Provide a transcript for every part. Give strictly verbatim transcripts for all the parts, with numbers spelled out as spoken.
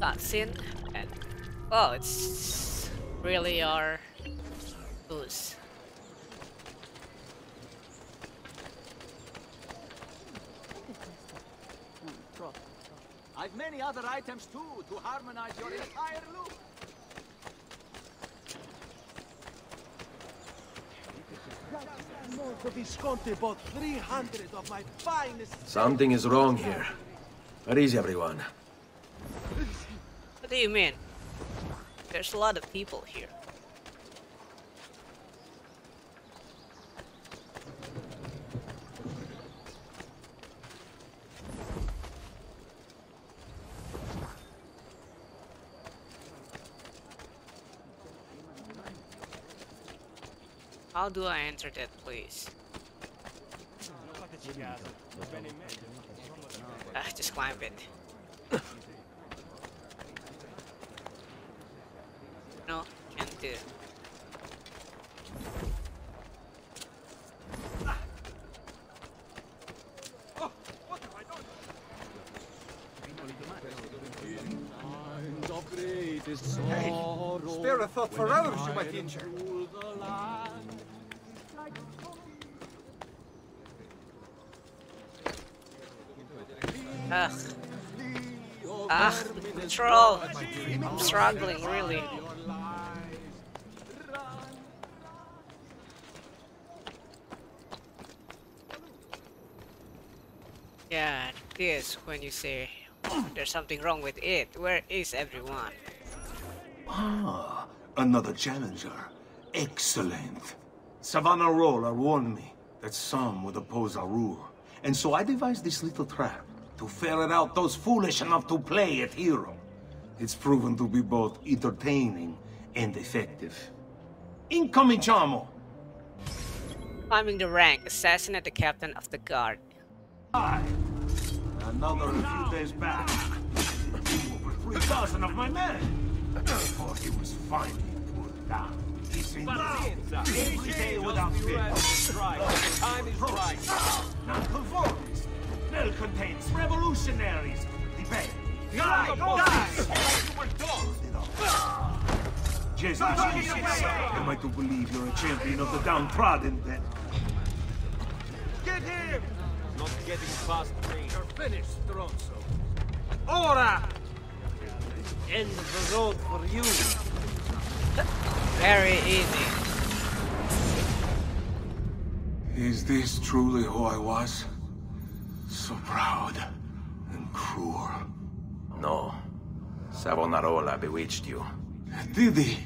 cutscene, and wow, it's really our boost. I've many other items too to harmonize your entire look. Something is wrong here. Where is everyone? What do you mean? There's a lot of people here. How do I enter that place? Ah, just climb it. No, can't do it. Hey, spare a thought for others who might be injured. Ugh. Ah, control! I'm struggling, really. Yeah, this when you say there's something wrong with it. Where is everyone? Ah, another challenger. Excellent. Savonarola warned me that some would oppose our rule, and so I devised this little trap to ferret out those foolish enough to play at hero. It's proven to be both entertaining and effective. Incoming Chamo! Climbing the rank, assassinate the captain of the guard. I, another few days back, over three thousand of my men. Therefore he was finally put down. He's in the every day without fear. The time is right. Nonconformists. Hell contains revolutionaries. Debate. Die! Die! Jesus, am I to believe you're a champion of the downtrodden then? Get him! Not getting past me. You're finished, Stronzo. Ora! End the road for you. Very easy. Is this truly who I was? So proud and cruel. No. Savonarola bewitched you. Did he?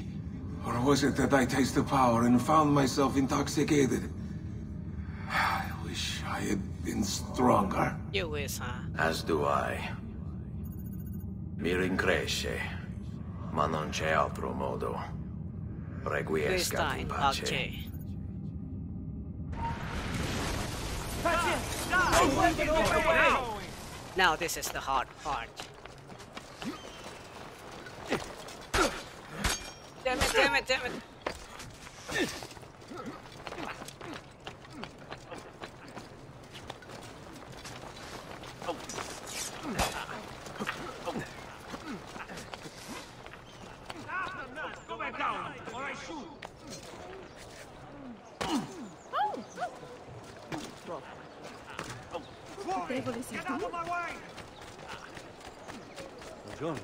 Or was it that I tasted power and found myself intoxicated? I wish I had been stronger. You wish, huh? As do I. Mi rincresce, ma non c'è altro modo. Requiescat in pace. Now this is the hard part. Damn it, damn it, damn it. Go back down, or I shoot. Get out of my way! John.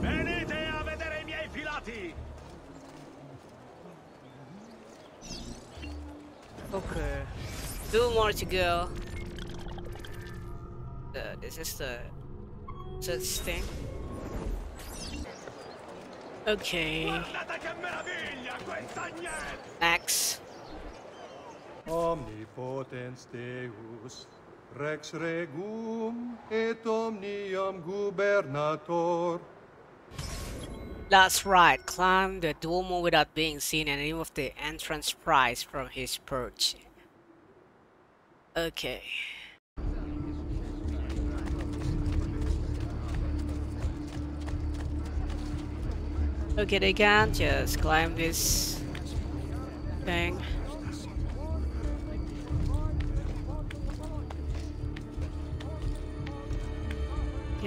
Venite a vedere I miei filati! Okay. Two more to go. Uh, this is the such thing. Okay. Max. Omnipotens Deus, Rex Regum, et Omnium Gubernator. That's right, climb the Duomo without being seen and remove the entrance prize from his perch. Okay. Okay, they can just climb this thing.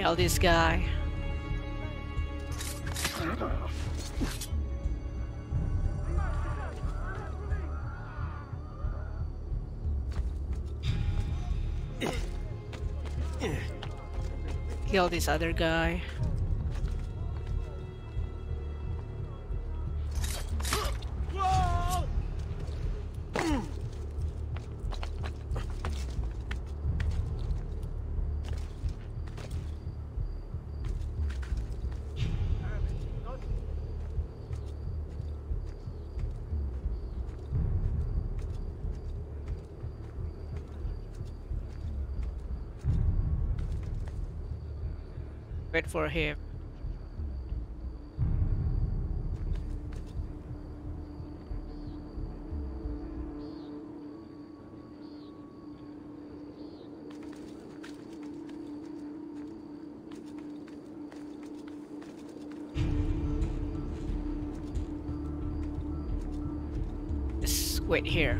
Kill this guy. Kill this other guy. For him. Just wait here.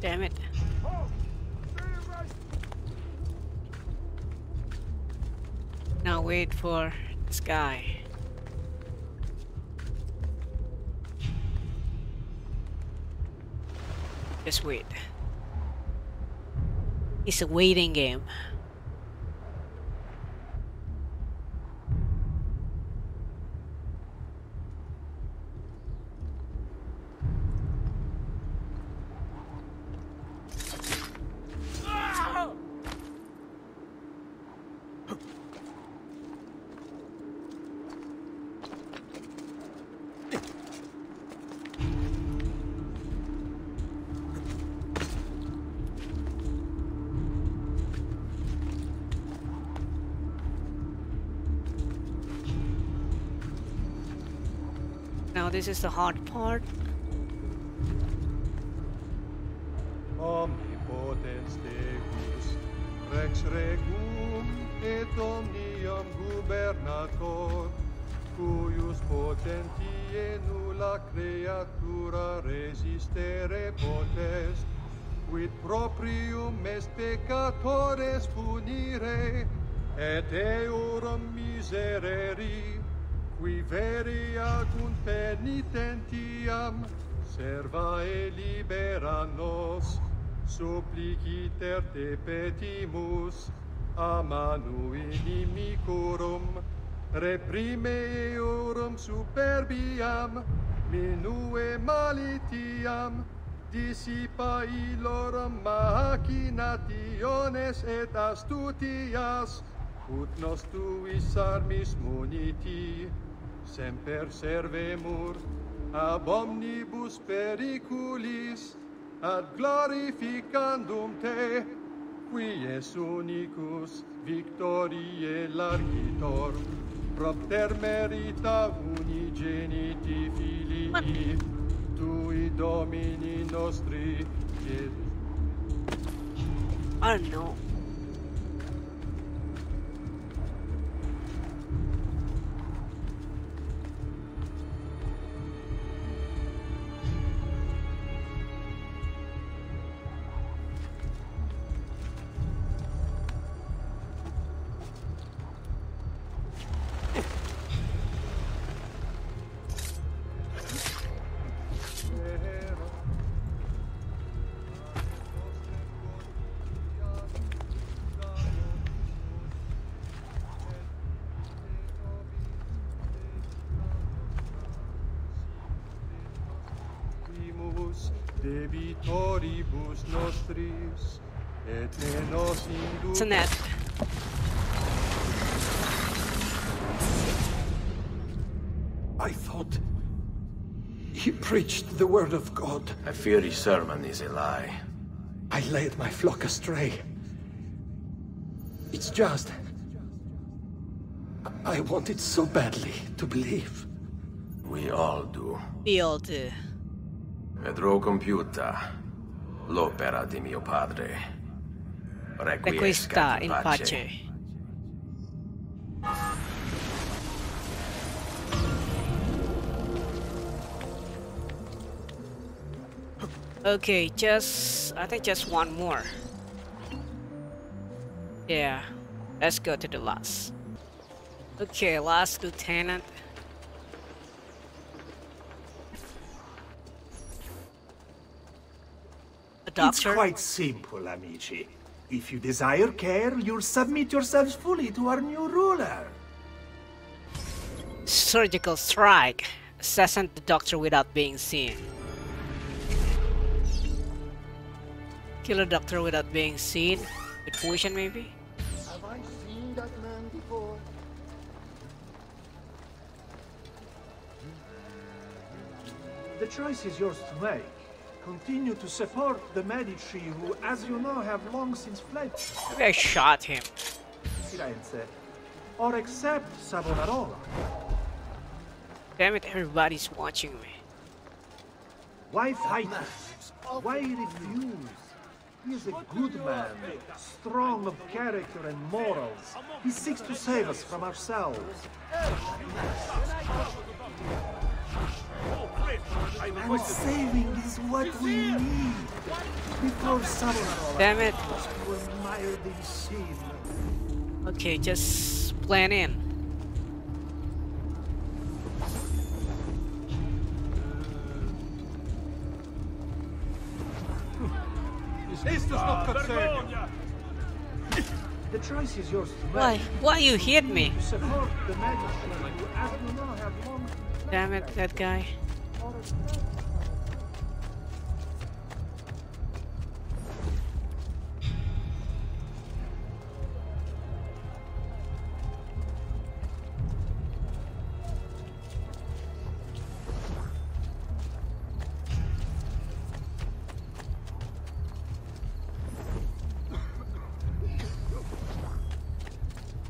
Damn it. Now wait for this guy. Just wait. It's a waiting game. This is the hard part. Omnipotens Deus, Rex Regum, et omnium gubernator, cuius potentie nulla creatura resistere potest, quid proprium est peccatores punire, et eorum misereri, qui veri agunt penitentiam servae libera nos, suppliciter te petimus, a manu inimicorum, reprime eorum superbiam, minue malitiam, dissipa ilorum machinationes et astutias, ut nos tuis armis muniti, semper servemur ab omnibus periculis, ad glorificandum te, qui es unicus victoriae largitor, propter merita unigeniti filii, tui domini nostri. I don't know. It's a net. I thought he preached the word of God. I fear his sermon is a lie. I led my flock astray. It's just... I wanted so badly to believe. We all do. We all do. Vedrò compiuta l'opera di mio padre. Requiesca in pace. Okay, just... I think just one more. Yeah, let's go to the last. Okay, last lieutenant. A doctor? It's quite simple, amici. If you desire care, you'll submit yourselves fully to our new ruler. Surgical strike. Assassinate the doctor without being seen. Kill a doctor without being seen. With poison, maybe? Have I seen that man before? The choice is yours to make. Continue to support the Medici, who, as you know, have long since fled. Maybe I shot him. Firenze. Or accept Savonarola. Damn it, everybody's watching me. Why fight? Why refuse? He is a good man, strong of character and morals. He seeks to save us from ourselves. And saving is what we need. Before Savonarola, damn it. Okay, just plan in. This does not concern you. The choice is yours. Why? Why you hit me? Damn it, that guy.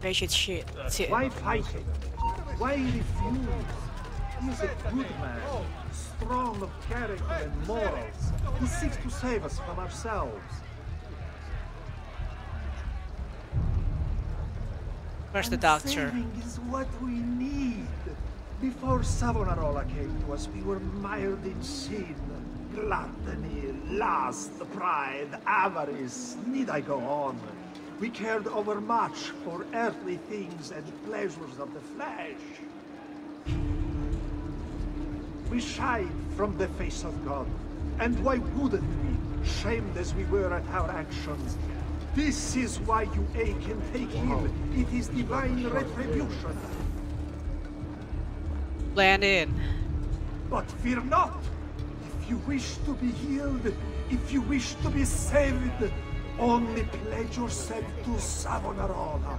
They should shit. Why fight him? Why refuse? He's a good man, strong of character and morals. He seeks to save us from ourselves. Where's the doctor? Saving is what we need. Before Savonarola came to us, we were mired in sin, gluttony, lust, pride, avarice. Need I go on? We cared overmuch for earthly things and pleasures of the flesh. We shied from the face of God, and why wouldn't we, shamed as we were at our actions? This is why you ache and take him. It is divine retribution. Plan in. But fear not. If you wish to be healed, if you wish to be saved, only pledge yourself to Savonarola.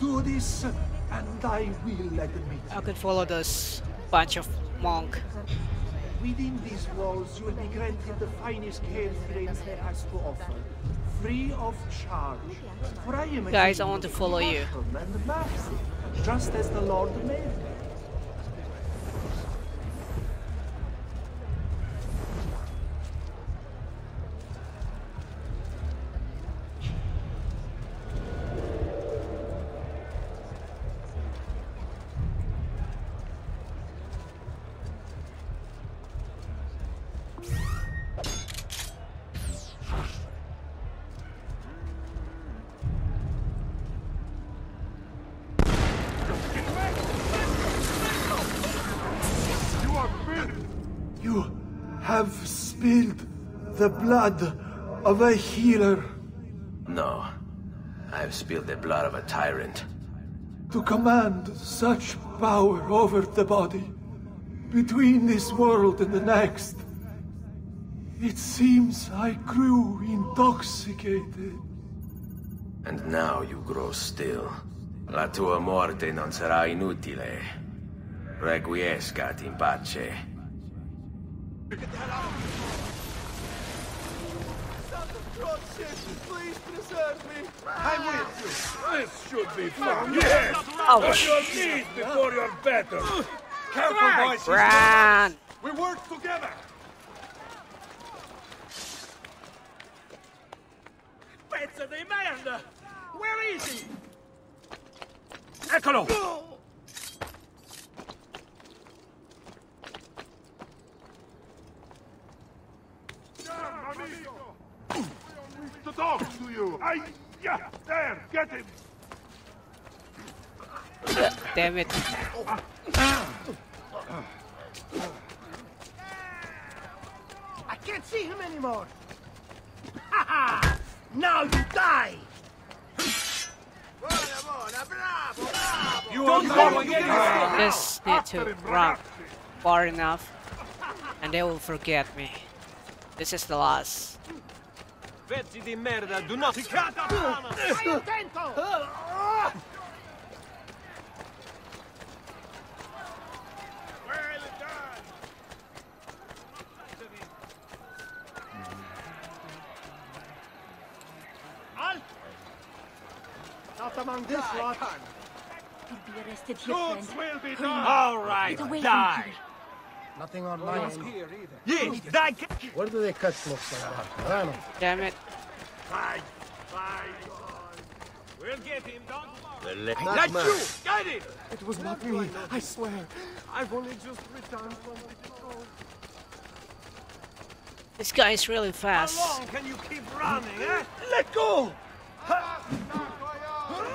Do this, and I will admit. I can follow this bunch of monk. Within these walls, you will be granted the finest care Firenze has to offer, free of charge. For I am guys, I want to follow you. Mercy, just as the Lord made. The blood of a healer. No, I've spilled the blood of a tyrant. To command such power over the body, between this world and the next, it seems I grew intoxicated. And now you grow still. La tua morte non sarà inutile. Requiescat in pace. Get the hell out of here! Stop the truck! Sister, please preserve me. I'm with you. This should be fun. Yes. Ouch. On your knees before your battle. Careful, boys. Run. We work together. Pezzo di merda. Where is he? Eccolo. Oh. To talk to you. I yeah, there, get him. Damn it. I can't see him anymore. Haha! Now you die. You just need to run far enough and they will forget me. This is the last. Pezzi di merda, do not cut up! Not among this lot. You'll be arrested here, friend. Will be done. All right, die! Nothing online here either. Yes, that where do they cut smokes like that? I don't know. Damn it. Bye. Bye. We'll get him, don't worry. Not you! Get it! It was not me, I swear. I've only just returned from the cold. This guy is really fast. How long can you keep running, eh? Let go!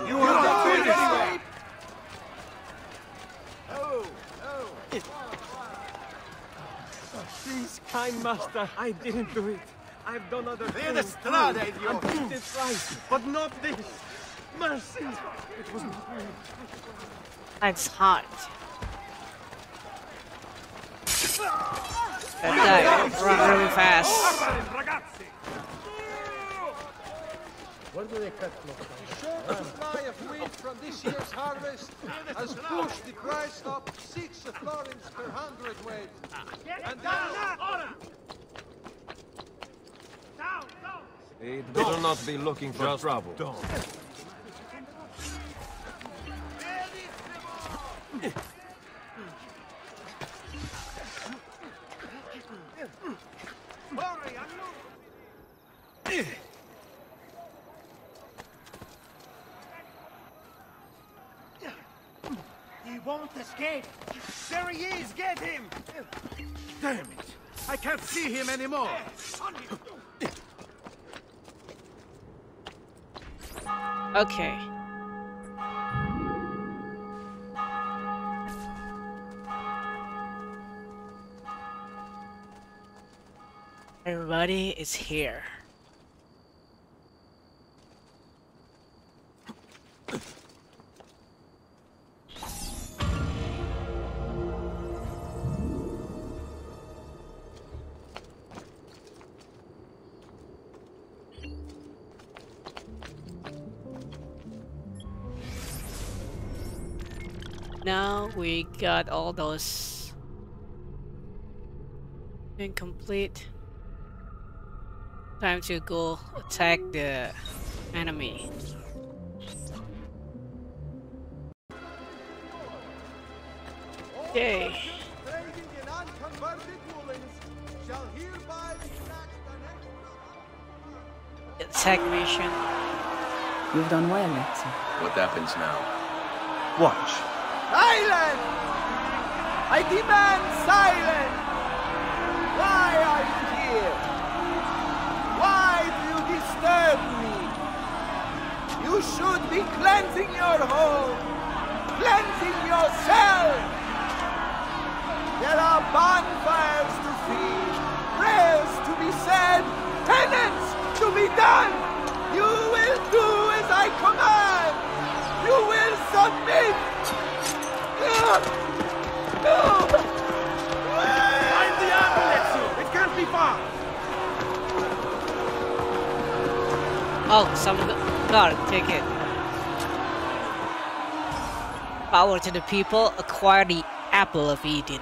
You are finished! Oh, oh. Please, kind master, I didn't do it. I've done other things. I'm treated right, but not this. Mercy. It was not me. That's hard. That guy run really fast. What do they cut? The short supply of wheat from this year's harvest has pushed the price up six florins per hundredweight. And now, it better not be looking for just trouble. Don't. Escape! There he is! Get him! Damn it! I can't see him anymore! Okay. Everybody is here. Now we got all those incomplete. Time to go attack the enemy. Okay. Attack mission. You've done well, Lexi. What happens now? Watch. Silence! I demand silence! Why are you here? Why do you disturb me? You should be cleansing your home, cleansing yourself! There are bonfires to feed, prayers to be said, penance to be done! You will do as I command! You will submit! No! I'm the ambulance! It can't be far! Oh, some guard, take it. Power to the people, acquire the Apple of Eden.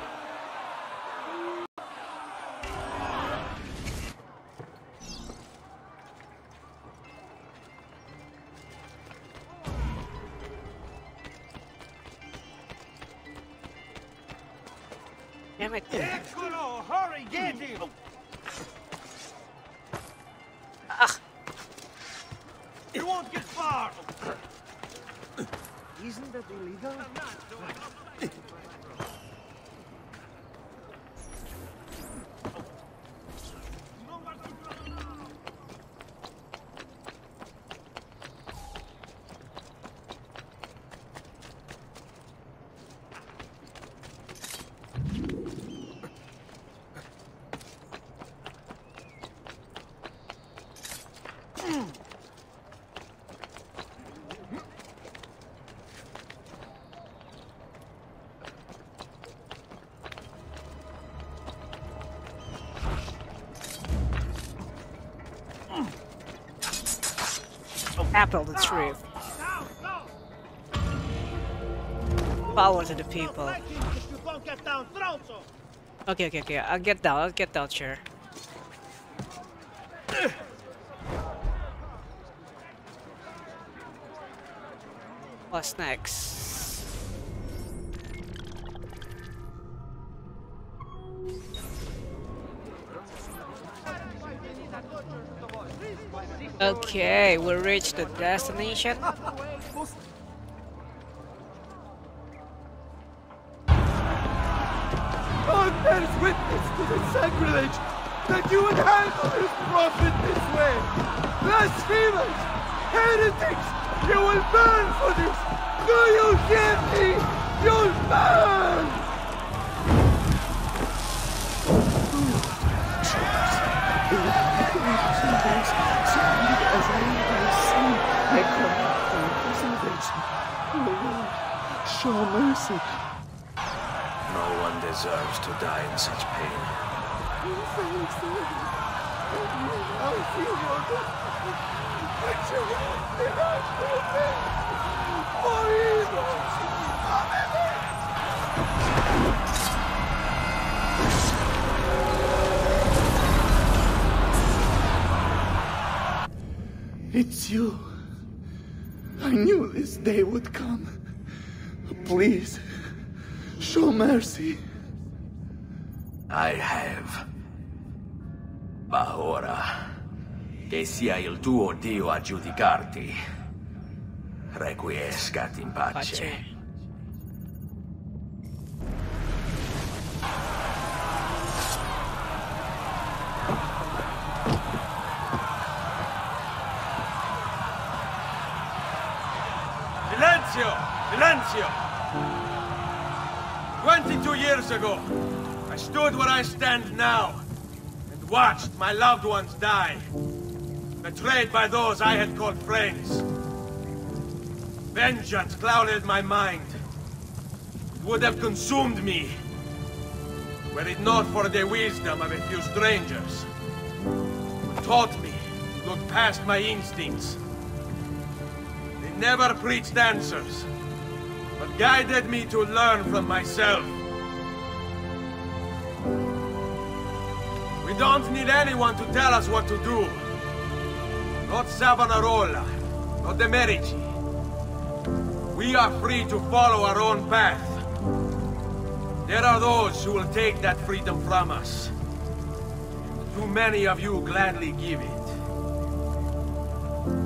damn it. Eccolo, hurry, get him. Oh. Ah. You won't get far. Isn't that illegal? Apple the truth. Power to the people. Okay, okay, okay. I'll get down. I'll get down, sure. What's next? Okay, we reached the destination. God bears witness to the sacrilege that you would handle this prophet this way. Blasphemers, heretics, you will burn for this. Do you hear me? You'll burn! Show mercy. No one deserves to die in such pain. It's you. I knew this day would come. Please, show mercy. I have. Ma ora, che sia il tuo Dio a giudicarti, requiescat in pace. Silenzio! Silenzio! Twenty-two years ago, I stood where I stand now and watched my loved ones die, betrayed by those I had called friends. Vengeance clouded my mind. It would have consumed me, were it not for the wisdom of a few strangers who taught me to look past my instincts. They never preached answers, but guided me to learn from myself. We don't need anyone to tell us what to do. Not Savonarola, not the Medici. We are free to follow our own path. There are those who will take that freedom from us. Too many of you gladly give it.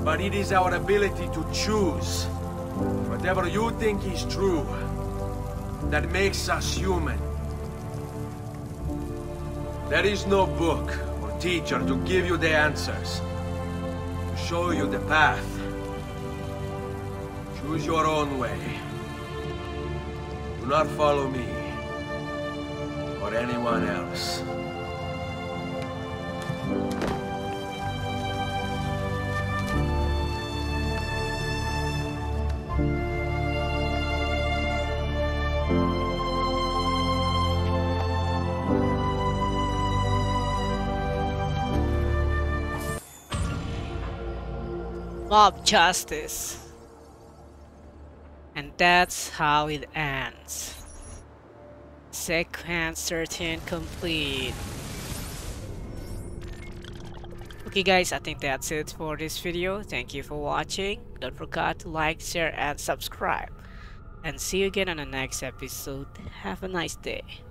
But it is our ability to choose whatever you think is true, that makes us human. There is no book or teacher to give you the answers, to show you the path. Choose your own way. Do not follow me or anyone else. Mob justice. And that's how it ends. Sequence thirteen complete. Okay guys, I think that's it for this video. Thank you for watching. Don't forget to like, share and subscribe. And see you again on the next episode. Have a nice day.